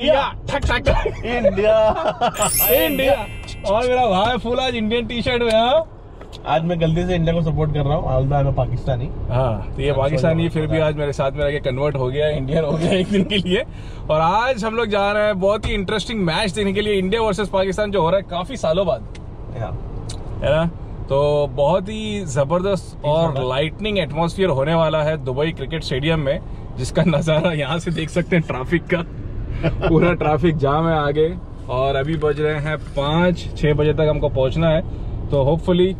India. और मेरा भाई फुल आज इंडियन टी शर्ट में है। आज मैं गलती से इंडिया को सपोर्ट कर रहा हूँ, all the I am Pakistani. हाँ, तो ये पाकिस्तानी फिर भी आज मेरे साथ में आके कन्वर्ट हो गया, इंडियन हो गया एक दिन के लिए। और आज हम लोग जा रहे हैं बहुत ही इंटरेस्टिंग मैच देखने के लिए, इंडिया वर्सेस पाकिस्तान जो हो रहा है काफी सालों बाद, है ना। तो बहुत ही जबरदस्त और लाइटनिंग एटमोसफियर होने वाला है दुबई क्रिकेट स्टेडियम में, जिसका नजारा यहाँ से देख सकते हैं। ट्रैफिक का पूरा ट्रैफिक जाम है आगे, और अभी बज रहे हैं 5-6 बजे तक हमको पहुँचना है। तो होपफुली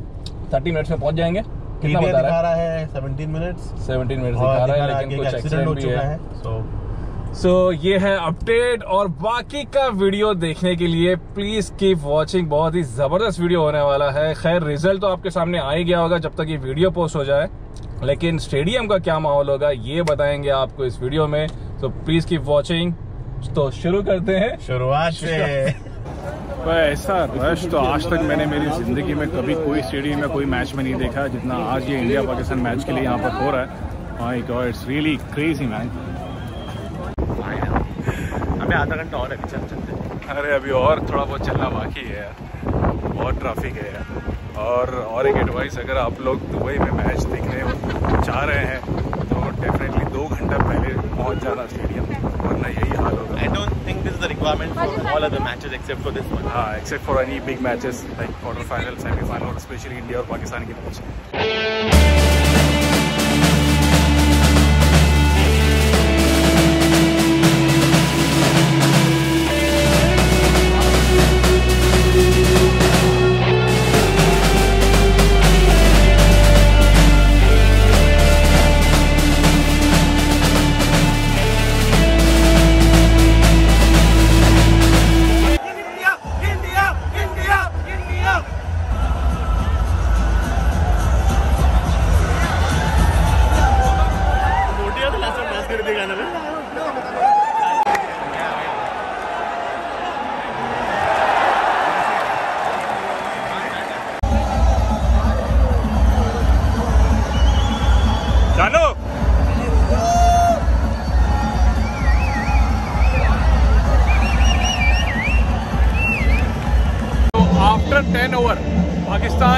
30 मिनट्स में पहुंच जाएंगे। कितना बता रहा है? 17 मिनट्स दिखा रहा है, लेकिन कुछ एक्सीडेंट हो चुका है। सो ये है अपडेट, और बाकी का वीडियो देखने के लिए प्लीज कीप वाचिंग। बहुत ही जबरदस्त वीडियो होने वाला है। खैर रिजल्ट तो आपके सामने आ ही गया होगा जब तक ये वीडियो पोस्ट हो जाए, लेकिन स्टेडियम का क्या माहौल होगा ये बताएंगे आपको इस वीडियो में। तो प्लीज कीप वॉचिंग। तो शुरू करते हैं शुरुआत से। ऐसा रश तो आज तक मैंने मेरी ज़िंदगी में कभी कोई स्टेडियम में कोई मैच में नहीं देखा जितना आज ये इंडिया पाकिस्तान मैच के लिए यहाँ पर हो रहा है। My God, it's really crazy man. हमें आधा घंटा और अभी चल सकते। अरे अभी और थोड़ा बहुत चलना बाकी है यार, बहुत ट्रैफिक है यार। और एक एडवाइस, अगर आप लोग दुबई में मैच देखने जा रहे हैं तो डेफिनेटली 2 घंटा पहले पहुँच जाना स्टेडियम, वरना यही हाल होगा। I don't think this is the requirement for all other matches except for this one. हां, except for any big matches like quarter final, semifinal, और स्पेशली इंडिया और पाकिस्तान के पाकिस्तान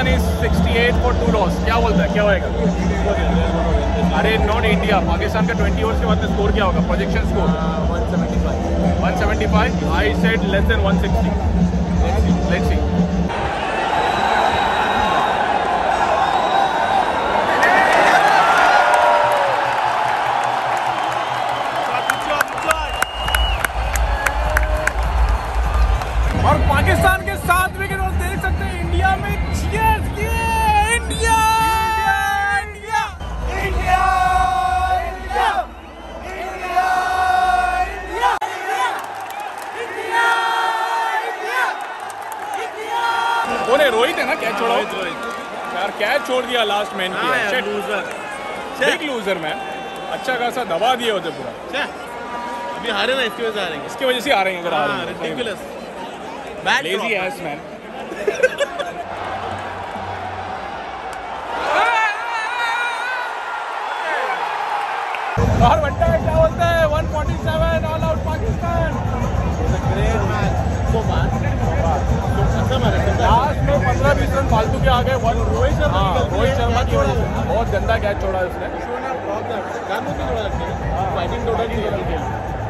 इज 68 फॉर 2 लॉस। क्या बोलता है, क्या होएगा? अरे नॉट इंडिया, पाकिस्तान का 20 ओवर्स के बाद स्कोर क्या होगा? Projection score 175। I said less than 160। Let's see. और पाकिस्तान के 7 विकेट, और देख सकते हैं इंडिया में चीयर्स किए। India India India India India India India India. कौन है? रोहित है ना, कैच छोड़ा। रोहित यार कैच छोड़ दिया लास्ट मैन की। Big loser man. अच्छा खासा दबा दिए होते पूरा। अभी हारे ना, इसकी वजह से आ रहे हैं। इसकी वजह से आ रहे हैं। अगर आ रहे हैं रिडिकुलस लेजी एस मैन। और बंटा क्या बोलता है? 147 all out Pakistan. Great match. तो बात लास्ट में 15-20 रन फालतू के आ गए। रोहित शर्मा की वजह से बहुत गंदा कैच छोड़ा उसने।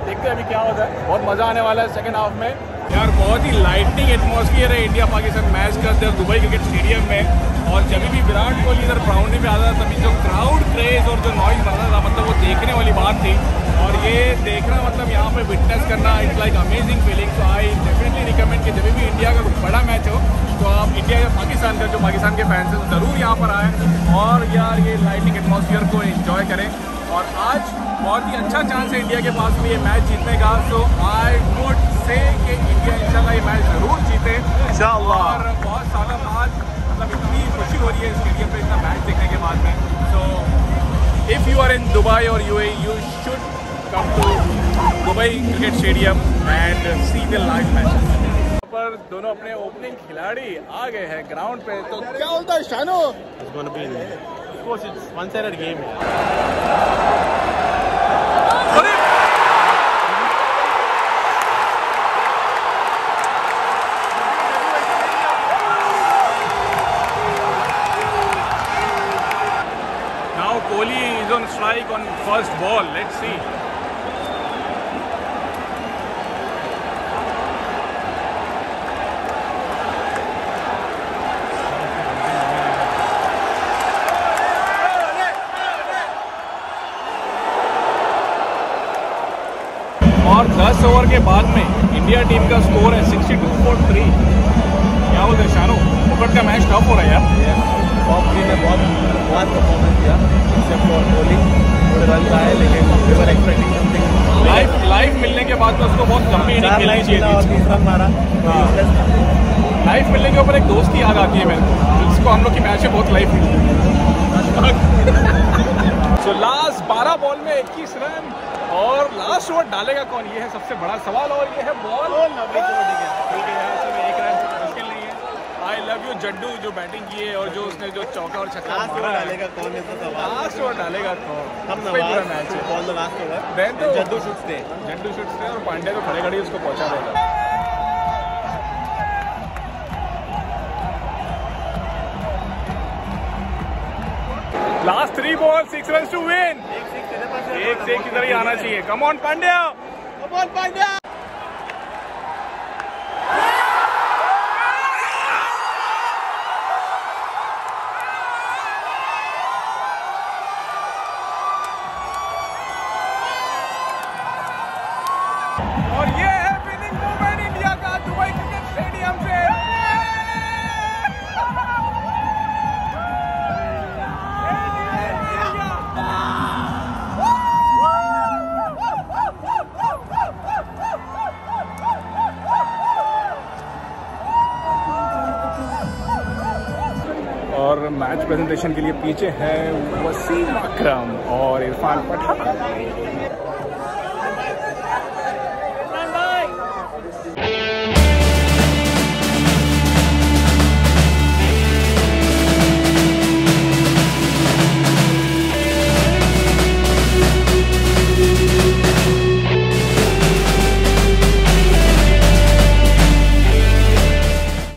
देखते हैं अभी क्या होता है। बहुत मजा आने वाला है सेकेंड हाफ में यार। बहुत ही लाइटनिंग एटमॉस्फियर है इंडिया पाकिस्तान मैच का जब दुबई क्रिकेट स्टेडियम में। और जब भी विराट कोहली इधर ग्राउंड में आता था तभी जो क्राउड क्रेज और जो नॉइज आता था, मतलब वो देखने वाली बात थी। और ये देखना, मतलब यहाँ पे विटनेस करना, इट्स लाइक अमेजिंग फीलिंग। तो आई डेफिनेटली रिकमेंड कि जब भी इंडिया का बड़ा मैच हो तो आप इंडिया या पाकिस्तान का, जो पाकिस्तान के फैंस हैं, ज़रूर यहाँ पर आएँ और यार ये लाइटनिंग एटमॉस्फियर को इन्जॉय करें। और आज बहुत ही अच्छा चांस है इंडिया के पास भी ये मैच जीतने का। सो आई वुड से कि इंडिया इंशाल्लाह ये मैच ज़रूर जीते इंशाल्लाह। और बहुत सालों बाद, मतलब इतनी खुशी हो रही है स्टेडियम पे इतना मैच देखने के बाद में। So if you are in Dubai और UAE, you should come to Dubai cricket stadium and see the live match. पर दोनों अपने ओपनिंग खिलाड़ी आ गए हैं ग्राउंड पे। तो क्या बोलता है शानो? इट्स वन-साइडेड गेम है। first ball. Let's see. और 10 ओवर के बाद में इंडिया टीम का स्कोर है 62 for 3. क्या बोलते हैं शाहरुख, क्रिकेट का मैच टफ हो रहा है यार. कोहली ने बहुत बहुत परफॉर्मेंस किया, एक्सेप्ट फॉर कोहली. थोड़े रन आए लेकिन we were expecting something. Life मिलने के बाद तो उसको बहुत कम इनिंग खेलनी चाहिए थी. दूसरा मारा. लाइफ मिलने के ऊपर एक दोस्त याद आती है मेरे को, जिसको हम लोग की मैच में बहुत लाइफ मिली. सो लास्ट 12 बॉल में 21 रन और लास्ट ओवर डालेगा कौन, ये है सबसे बड़ा सवाल. और ये है ball. I love you Jaddu जो बैटिंग की है और जो उसने जो चौका और छक्का मारा. डालेगा कौन है तो लास्ट ओवर डालेगा कौन. हम पूरा मैच है ball the last over. Then तो जड्डू शूट्स थे और पांड्या तो खड़े खड़े उसको पहुंचा देगा. Last 3 ball 6 run to win. एक से एक इधर ही आना चाहिए. Come on Pandya. और ये है विनिंग मोमेंट इंडिया का दुबई क्रिकेट स्टेडियम से. और मैच प्रेजेंटेशन के लिए पीछे है वसीम अकरम और इरफान पठान.